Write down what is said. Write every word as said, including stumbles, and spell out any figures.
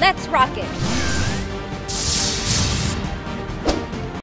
Let's rock it!